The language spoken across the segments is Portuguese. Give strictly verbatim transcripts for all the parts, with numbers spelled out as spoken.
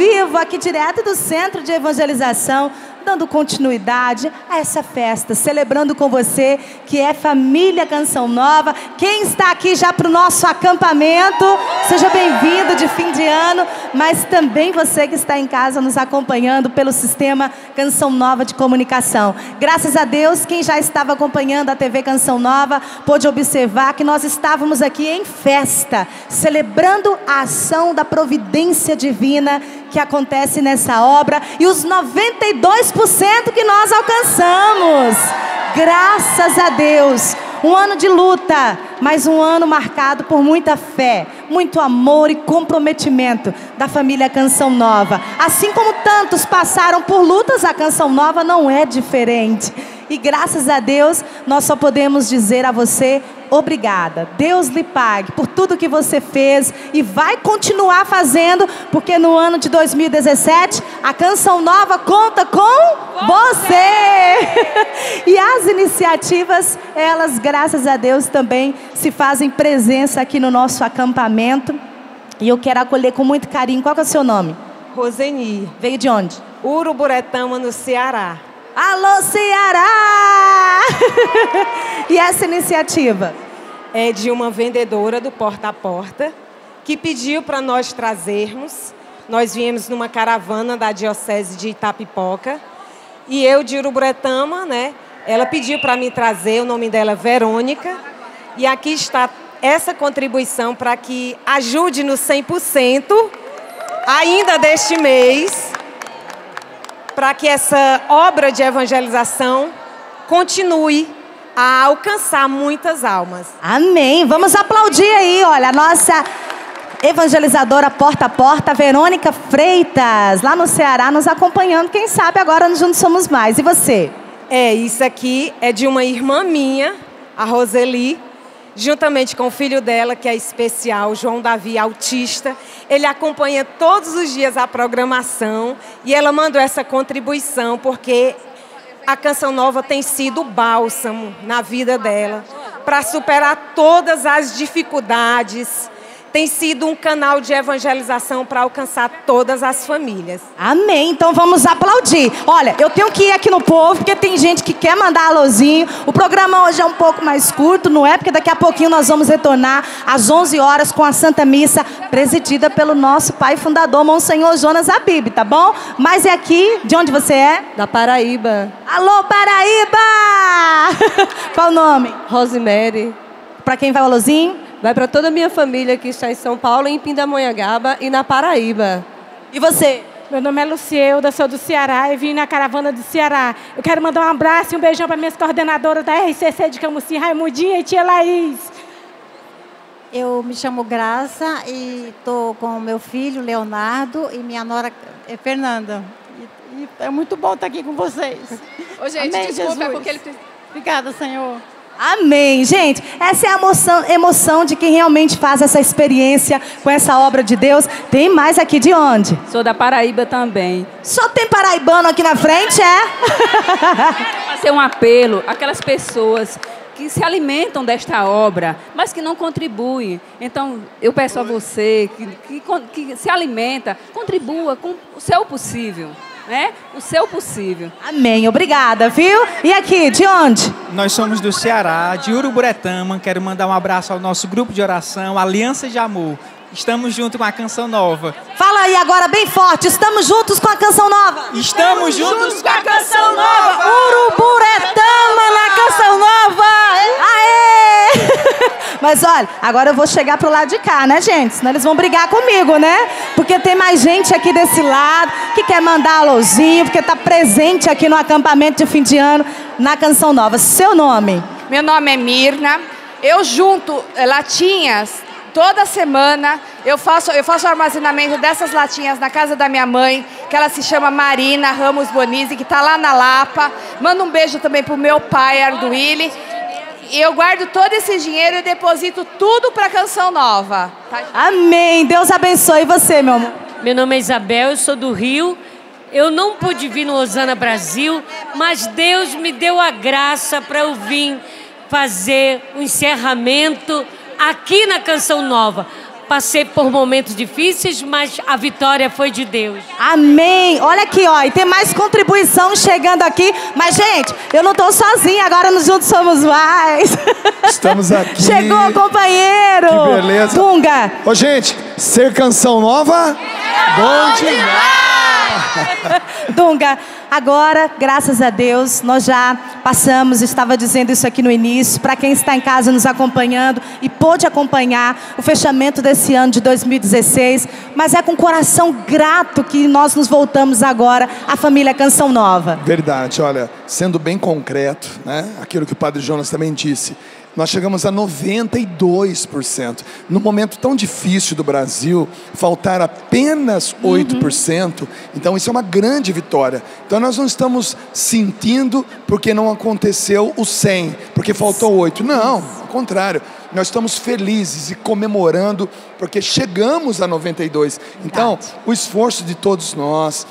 vivo aqui direto do Centro de Evangelização, dando continuidade a essa festa, celebrando com você que é família Canção Nova. Quem está aqui já para o nosso acampamento, seja bem-vindo de fim de ano, mas também você que está em casa nos acompanhando pelo sistema Canção Nova de comunicação. Graças a Deus, quem já estava acompanhando a T V Canção Nova pôde observar que nós estávamos aqui em festa, celebrando a ação da providência divina que acontece nessa obra e os noventa e dois por cento que nós alcançamos. Graças a Deus. Um ano de luta, mas um ano marcado por muita fé, muito amor e comprometimento da família Canção Nova. Assim como tantos passaram por lutas, a Canção Nova não é diferente. E graças a Deus, nós só podemos dizer a você, obrigada. Deus lhe pague por tudo que você fez e vai continuar fazendo, porque no ano de dois mil e dezessete, a Canção Nova conta com você! E as iniciativas, elas, graças a Deus, também se fazem presença aqui no nosso acampamento. E eu quero acolher com muito carinho. Qual que é o seu nome? Roseli. Veio de onde? Uruburetama, no Ceará. Alô, Ceará! E essa iniciativa? É de uma vendedora do Porta a Porta, que pediu para nós trazermos. Nós viemos numa caravana da Diocese de Itapipoca. E eu, de Uruburetama, né? Ela pediu para me trazer, o nome dela é Verônica. E aqui está essa contribuição para que ajude no cem por cento ainda deste mês, para que essa obra de evangelização continue a alcançar muitas almas. Amém! Vamos aplaudir aí, olha, a nossa evangelizadora Porta a Porta, Verônica Freitas, lá no Ceará, nos acompanhando, quem sabe agora Juntos Somos Mais. E você? É, isso aqui é de uma irmã minha, a Roseli, juntamente com o filho dela, que é especial, João Davi, autista. Ele acompanha todos os dias a programação e ela mandou essa contribuição porque a Canção Nova tem sido bálsamo na vida dela para superar todas as dificuldades. Tem sido um canal de evangelização para alcançar todas as famílias. Amém, então vamos aplaudir. Olha, eu tenho que ir aqui no povo, porque tem gente que quer mandar alôzinho. O programa hoje é um pouco mais curto, não é? Porque daqui a pouquinho nós vamos retornar às onze horas com a Santa Missa, presidida pelo nosso pai fundador, Monsenhor Jonas Abib, tá bom? Mas é aqui, de onde você é? Da Paraíba. Alô, Paraíba! Qual o nome? Rosemary. Para quem vai o alôzinho? Vai para toda a minha família que está em São Paulo, em Pindamonhangaba e na Paraíba. E você? Meu nome é Lucielda, sou do Ceará e vim na caravana do Ceará. Eu quero mandar um abraço e um beijão para minhas coordenadoras da R C C de Camusim, Raimundinha e tia Laís. Eu me chamo Graça e estou com meu filho, Leonardo, e minha nora, Fernanda. E, e é muito bom estar aqui com vocês. Ô, gente, amém, desculpa, Jesus. É porque ele... Obrigada, Senhor. Amém, gente, essa é a emoção, emoção de quem realmente faz essa experiência com essa obra de Deus. Tem mais aqui de onde? Sou da Paraíba também. Só tem paraibano aqui na frente, é? Quero fazer um apelo àquelas pessoas que se alimentam desta obra, mas que não contribuem. Então, eu peço a você que, que, que se alimenta, contribua com o seu possível. Né? O seu possível. Amém, obrigada, viu? E aqui, de onde? Nós somos do Ceará, de Uruburetama. Quero mandar um abraço ao nosso grupo de oração, Aliança de Amor. Estamos juntos com a Canção Nova. Fala aí agora bem forte, estamos juntos com a Canção Nova. Estamos, estamos juntos, juntos com a Canção Nova. Nova. Uruburetama na Canção Nova. Aê! Mas olha, agora eu vou chegar pro lado de cá, né, gente? Senão eles vão brigar comigo, né? Porque tem mais gente aqui desse lado que quer mandar alôzinho, porque tá presente aqui no acampamento de fim de ano na Canção Nova. Seu nome? Meu nome é Mirna. Eu junto latinhas toda semana. Eu faço, eu faço o armazenamento dessas latinhas na casa da minha mãe, que ela se chama Marina Ramos Bonizzi, que tá lá na Lapa. Manda um beijo também pro meu pai, Arduílio. Eu guardo todo esse dinheiro e deposito tudo para a Canção Nova. Tá? Amém. Deus abençoe você, meu amor. Meu nome é Isabel, eu sou do Rio. Eu não pude vir no Osana Brasil, mas Deus me deu a graça para eu vir fazer o encerramento aqui na Canção Nova. passei por momentos difíceis, mas a vitória foi de Deus. Amém. Olha aqui, ó, e tem mais contribuição chegando aqui. Mas, gente, eu não tô sozinha, agora no Juntos Somos Mais. Estamos aqui. Chegou, companheiro. Que beleza. Dunga. Ô, gente, ser Canção Nova, bom demais. Dunga, agora, graças a Deus, nós já passamos, estava dizendo isso aqui no início, para quem está em casa nos acompanhando e pôde acompanhar o fechamento desse ano de dois mil e dezesseis, mas é com coração grato que nós nos voltamos agora à família Canção Nova. Verdade, olha, sendo bem concreto, né, aquilo que o Padre Jonas também disse, nós chegamos a noventa e dois por cento. Num momento tão difícil do Brasil, faltar apenas oito por cento, uhum. Então isso é uma grande vitória. Então nós não estamos sentindo porque não aconteceu o cem, porque faltou oito. Não, ao contrário. Nós estamos felizes e comemorando porque chegamos a noventa e dois por cento. Então, o esforço de todos nós,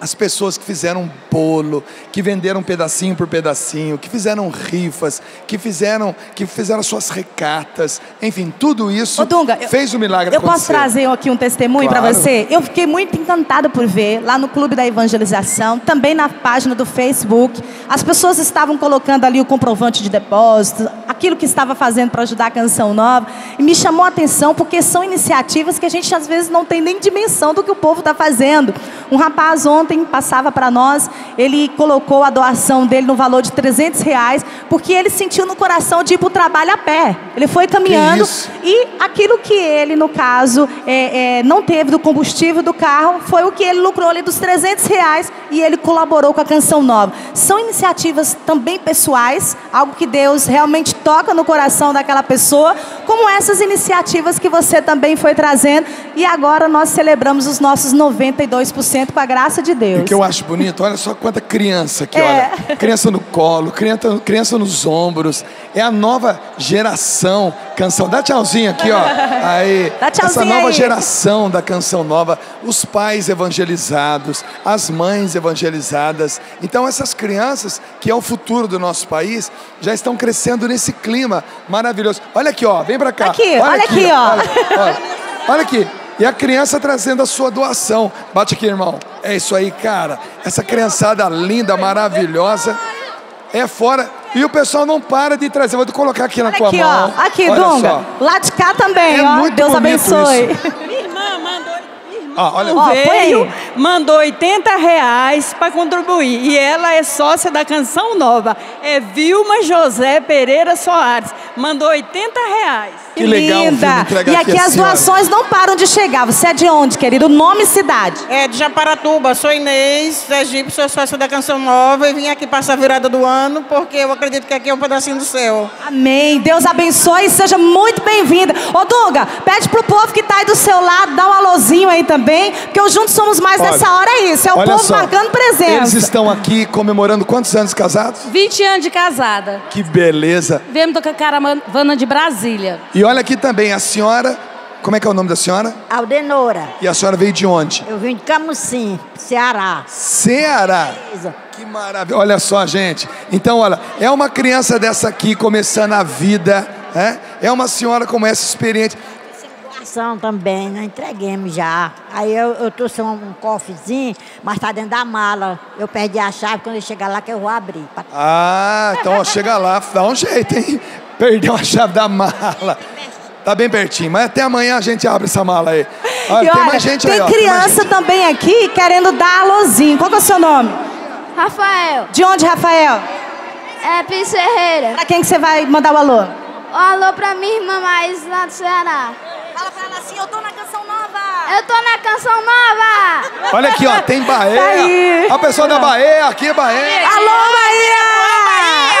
as pessoas que fizeram bolo, que venderam pedacinho por pedacinho, que fizeram rifas, que fizeram, que fizeram suas recatas, enfim, tudo isso. Ô, Dunga, fez o um milagre eu acontecer. Eu posso trazer aqui um testemunho, claro, para você? Eu fiquei muito encantada por ver lá no Clube da Evangelização, também na página do Facebook, as pessoas estavam colocando ali o comprovante de depósito, aquilo que estava fazendo para ajudar a Canção Nova, e me chamou a atenção porque são iniciativas que a gente às vezes não tem nem dimensão do que o povo está fazendo. Um rapaz ontem Ontem passava para nós, ele colocou a doação dele no valor de trezentos reais, porque ele sentiu no coração de ir para o trabalho a pé. Ele foi caminhando e aquilo que ele, no caso, é, é, não teve do combustível do carro, foi o que ele lucrou ali dos trezentos reais e ele colaborou com a Canção Nova. São iniciativas também pessoais, algo que Deus realmente toca no coração daquela pessoa, como essas iniciativas que você também foi trazendo. E agora nós celebramos os nossos noventa e dois por cento com a graça de Deus. Deus. E que eu acho bonito, olha só quanta criança aqui, é. olha. Criança no colo, criança, criança nos ombros. É a nova geração Canção. Dá tchauzinho aqui, ó. Aí. Dá tchauzinho essa nova aí. Geração da Canção Nova. Os pais evangelizados, as mães evangelizadas. Então essas crianças, que é o futuro do nosso país, já estão crescendo nesse clima maravilhoso. Olha aqui, ó. Vem pra cá. Aqui, olha, olha aqui, aqui ó. Olha, olha, olha aqui. E a criança trazendo a sua doação. Bate aqui, irmão. É isso aí, cara. Essa criançada linda, maravilhosa. É fora. E o pessoal não para de trazer. Vou colocar aqui na tua mão. Aqui, Dunga. Lá de cá também, ó. Deus abençoe. Minha irmã mandou. Ah, olha, oh, veio, mandou oitenta reais para contribuir. E ela é sócia da Canção Nova. É Vilma José Pereira Soares. Mandou oitenta reais. Que legal, linda. E aqui, aqui as doações não param de chegar. Você é de onde, querido? O nome e cidade? É de Japaratuba. Sou Inês, Egípcio, sou sócia da Canção Nova. E vim aqui passar a virada do ano, porque eu acredito que aqui é um pedacinho do céu. Amém. Deus abençoe e seja muito bem-vinda. Ô, Dunga, pede pro povo que tá aí do seu lado, dá um alôzinho aí também. Bem, porque o Juntos Somos Mais olha, nessa hora é isso, é o povo só, marcando presença. Eles estão aqui comemorando quantos anos casados? vinte anos de casada. Que beleza. Vemos tocar caravana de Brasília. E olha aqui também, a senhora, como é que é o nome da senhora? Aldenora. E a senhora veio de onde? Eu vim de Camusim, Ceará. Ceará. Beleza. Que maravilha, olha só, gente. Então, olha, é uma criança dessa aqui começando a vida, né? É uma senhora como essa experiente. Também, nós entreguemos já. Aí eu, eu trouxe um, um cofrezinho, mas tá dentro da mala. Eu perdi a chave, quando eu chegar lá que eu vou abrir. Ah, então ó, chega lá, dá um jeito, hein? Perdeu a chave da mala. Tá bem pertinho, mas até amanhã a gente abre essa mala aí. Olha, e olha, tem mais gente tem aí, ó, criança tem também aqui querendo dar alôzinho. Qual que é o seu nome? Rafael. De onde, Rafael? É Pinto Ferreira. Pra quem que você vai mandar o alô? O alô pra minha irmã mais lá do Ceará. Fala pra ela assim, eu tô na Canção Nova! Eu tô na Canção Nova! Olha aqui, ó, tem Bahia! Aí. A pessoa da Bahia, aqui é Bahia! Alô, Bahia!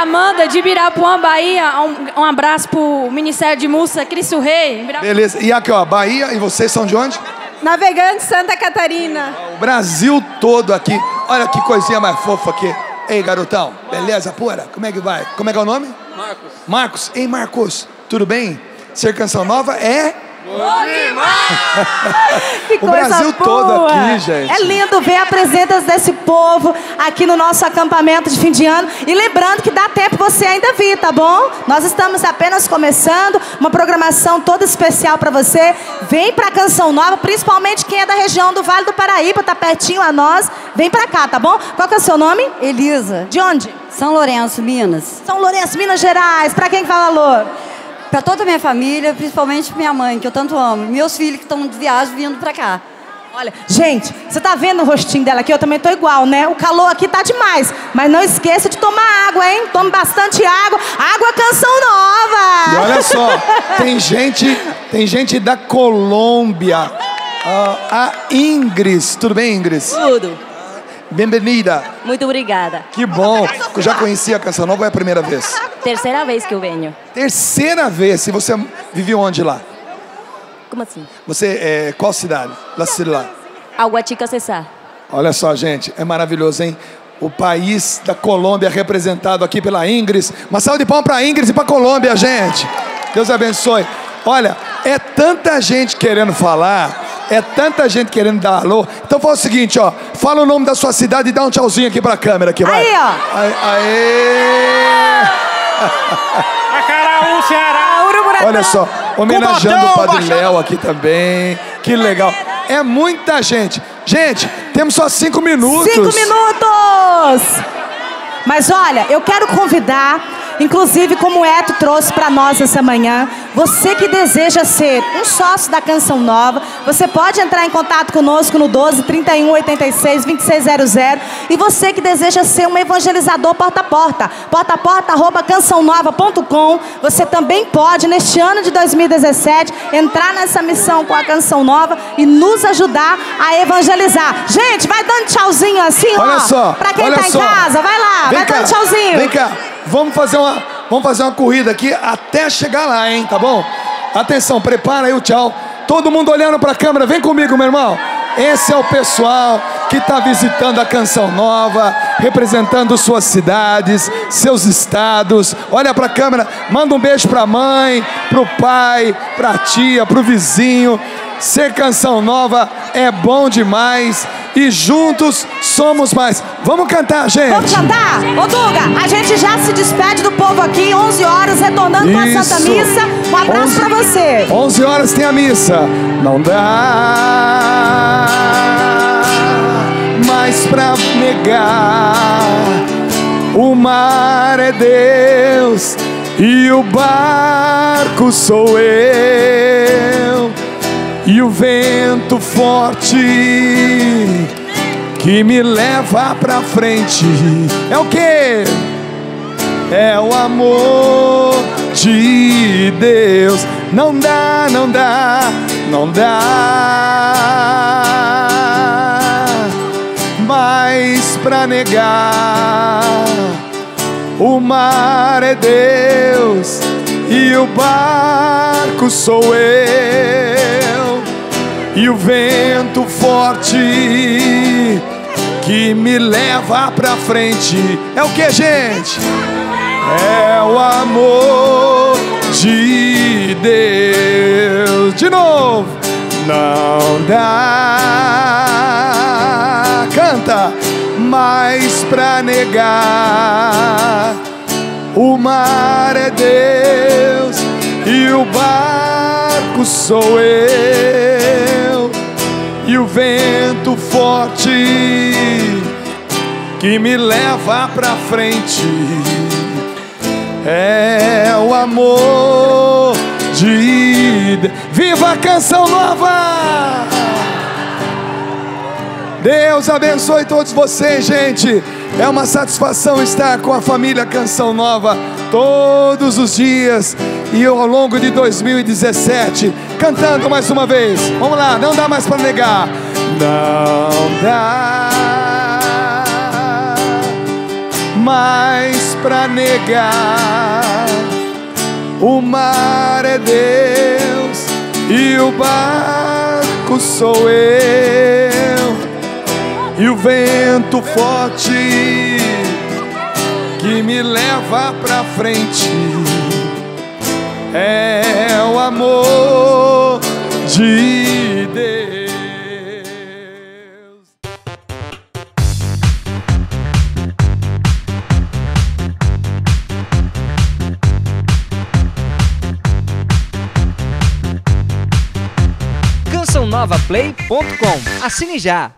Amanda de Birapuã, Bahia, um, um abraço pro Ministério de Música Cristo Rei. Beleza, e aqui, ó, Bahia, e vocês são de onde? Navegante, Santa Catarina. O Brasil todo aqui, olha que coisinha mais fofa aqui. Ei, garotão, beleza pura? Como é que vai? Como é que é o nome? Marcos. Marcos, ei, Marcos, tudo bem? Ser Canção Nova é Que coisa boa! O Brasil todo aqui, gente. É lindo ver a presença desse povo aqui no nosso acampamento de fim de ano. E lembrando que dá tempo você ainda vir, tá bom? Nós estamos apenas começando uma programação toda especial para você. Vem pra Canção Nova, principalmente quem é da região do Vale do Paraíba, tá pertinho a nós. Vem pra cá, tá bom? Qual que é o seu nome? Elisa. De onde? São Lourenço, Minas. São Lourenço, Minas Gerais. Pra quem fala alô? Para toda a minha família, principalmente minha mãe, que eu tanto amo. Meus filhos que estão de viagem vindo para cá. Olha, gente, você tá vendo o rostinho dela aqui? Eu também tô igual, né? O calor aqui tá demais. Mas não esqueça de tomar água, hein? Tome bastante água. Água Canção Nova! E olha só, tem gente, tem gente da Colômbia. Uh, a Ingris. Tudo bem, Ingris? Tudo. Bem-vinda. Muito obrigada. Que bom. Eu já conhecia a Canção Nova, ou é a primeira vez? Terceira vez que eu venho. Terceira vez? E você vive onde lá? Como assim? Você, é, qual cidade? Lá, lá. Aguachica, Cesar. Olha só, gente, é maravilhoso, hein? O país da Colômbia representado aqui pela Ingris. Uma salva de palmas pra Ingris e pra Colômbia, gente. Deus abençoe. Olha, é tanta gente querendo falar... É tanta gente querendo dar alô. Então fala o seguinte, ó. Fala o nome da sua cidade e dá um tchauzinho aqui pra câmera. Aqui, vai. Aí, ó. Aê! Aê. Acaraú, Ceará. Uruburetama. Olha só, homenageando o Padre Léo aqui também. Que legal. É muita gente. Gente, temos só cinco minutos. Cinco minutos! Mas olha, eu quero convidar... Inclusive, como o Eto trouxe para nós essa manhã, você que deseja ser um sócio da Canção Nova, você pode entrar em contato conosco no doze, trinta e um, oitenta e seis, vinte e seis zero zero. E você que deseja ser um evangelizador porta a porta, porta-a-porta, arroba canção nova ponto com. Você também pode, neste ano de dois mil e dezessete, entrar nessa missão com a Canção Nova e nos ajudar a evangelizar. Gente, vai dando tchauzinho assim, olha ó. Só, pra quem olha tá só. Em casa, vai lá, vem vai cá, dando tchauzinho. Vem cá. Vamos fazer, uma, vamos fazer uma corrida aqui até chegar lá, hein, tá bom? Atenção, prepara aí o tchau. Todo mundo olhando pra câmera, vem comigo, meu irmão. Esse é o pessoal que tá visitando a Canção Nova, representando suas cidades, seus estados. Olha pra câmera, manda um beijo pra mãe, pro pai, pra tia, pro vizinho. Ser Canção Nova é bom demais. E juntos somos mais. Vamos cantar, gente. Vamos cantar? Ô Dunga, a gente já se despede do povo aqui, onze horas, retornando Isso. com a Santa Missa. Um abraço onze... pra você. onze horas tem a missa. Não dá mais pra negar. O mar é Deus e o barco sou eu. E o vento forte que me leva pra frente é o quê? É o amor de Deus. Não dá, não dá, não dá mais pra negar. O mar é Deus e o barco sou eu. E o vento forte que me leva pra frente é o que, gente? É o amor de Deus. De novo. Não dá, canta, mais pra negar. O mar é Deus e o barco sou eu. E o vento forte que me leva pra frente é o amor de Deus. Viva a Canção Nova! Deus abençoe todos vocês, gente. É uma satisfação estar com a família Canção Nova todos os dias e ao longo de dois mil e dezessete, cantando mais uma vez. Vamos lá, não dá mais para negar. Não dá mais para negar. O mar é Deus e o barco sou eu. E o vento forte que me leva pra frente é o amor de Deus. canção nova play ponto com. Assine já.